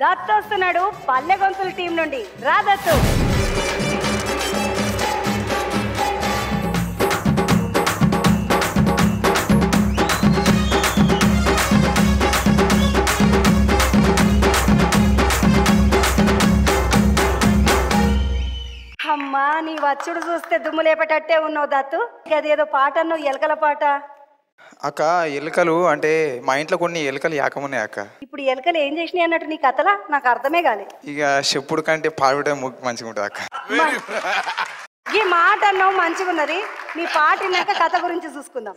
దత్తు వస్తున్నాడు పల్లె గొంతుల టీం నుండి. రా దత్తు. అమ్మా, నీ వచ్చుడు చూస్తే దుమ్ము లేపేటట్టే ఉన్నావు దత్తు. అదేదో పాట అన్నావు, ఎలకల పాట. అక్క ఎలుకలు అంటే మా ఇంట్లో కొన్ని ఎలుకలు యాకమున్నాయి అక్క. ఇప్పుడు ఎలుకలు ఏం చేసినాయి అన్నట్టు నీ కథలా నాకు అర్థమే కాలే. ఇక చెప్పుడు కంటే పాడటం మంచిగా ఉంటుంది అక్క. ఈ మాట అన్నావు మంచిగా ఉన్నది. నీ పాట విన్నాక కథ గురించి చూసుకుందాం.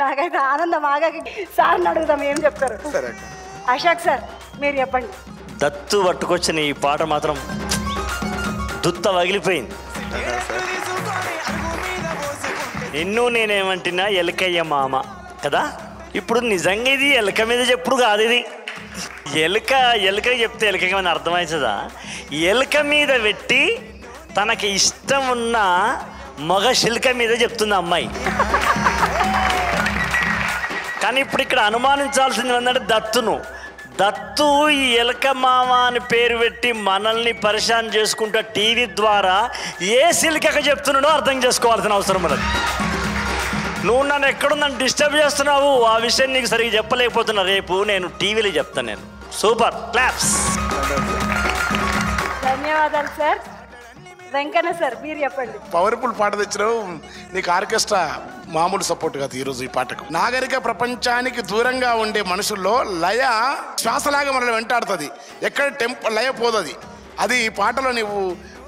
నాకైతే ఆనందం ఆగా. సార్ని అడుగుతాం ఏం చెప్తారు. అశోక్ సార్ మీరు చెప్పండి. దత్తు పట్టుకొచ్చిన ఈ పాట మాత్రం దుత్త వగిలిపోయింది. నిన్ను నేనేమంటున్నా ఎలుకయ్య మామ కదా. ఇప్పుడు నిజంగా ఇది ఎలుక మీద చెప్పుడు కాదు. ఇది ఎలుక ఎలుక చెప్తే ఎలుకకి మన అర్థమవుతుందా? ఎలుక మీద పెట్టి తనకి ఇష్టం ఉన్న మగ శిల్క మీద చెప్తుంది అమ్మాయి. కానీ ఇప్పుడు ఇక్కడ అనుమానించాల్సింది ఏంటంటే దత్తు ఈ ఎలక మామ అని పేరు పెట్టి మనల్ని పరిశాన్ చేసుకుంటూ టీవీ ద్వారా ఏ సిలికకు చెప్తున్నాడో అర్థం చేసుకోవాల్సిన అవసరం ఉన్నది. నువ్వు నన్ను ఎక్కడుందని డిస్టర్బ్ చేస్తున్నావు. ఆ విషయం నీకు సరిగ్గా చెప్పలేకపోతున్నా. రేపు నేను టీవీలో చెప్తాను. నేను సూపర్ క్లాప్స్. ధన్యవాదాలు సార్. వెంకన్న సార్ మీరు చెప్పండి. పవర్ఫుల్ పాట తెచ్చినావు, నీకు ఆర్కెస్ట్రా మామూలు సపోర్ట్ కాదు. ఈరోజు ఈ పాటకు నాగరిక ప్రపంచానికి దూరంగా ఉండే మనుషుల్లో లయ శ్వాసలాగా మనల్ని వెంటాడుతుంది, ఎక్కడ టెంపో లయ పోదది. అది ఈ పాటలో నువ్వు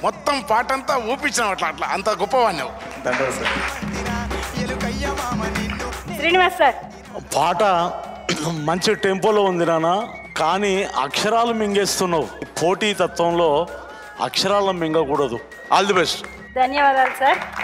మొత్తం పాట అంతా ఊపించినావు, అట్లా అట్లా అంత గొప్పవాడినావు. శ్రీనివాస్ సార్ పాట మంచి టెంపోలో ఉంది నాన్న, కానీ అక్షరాలు మింగేస్తున్నావు. పోటీ తత్వంలో అక్షరాలను మింగకూడదు. All the best. ధన్యవాదాలు సార్.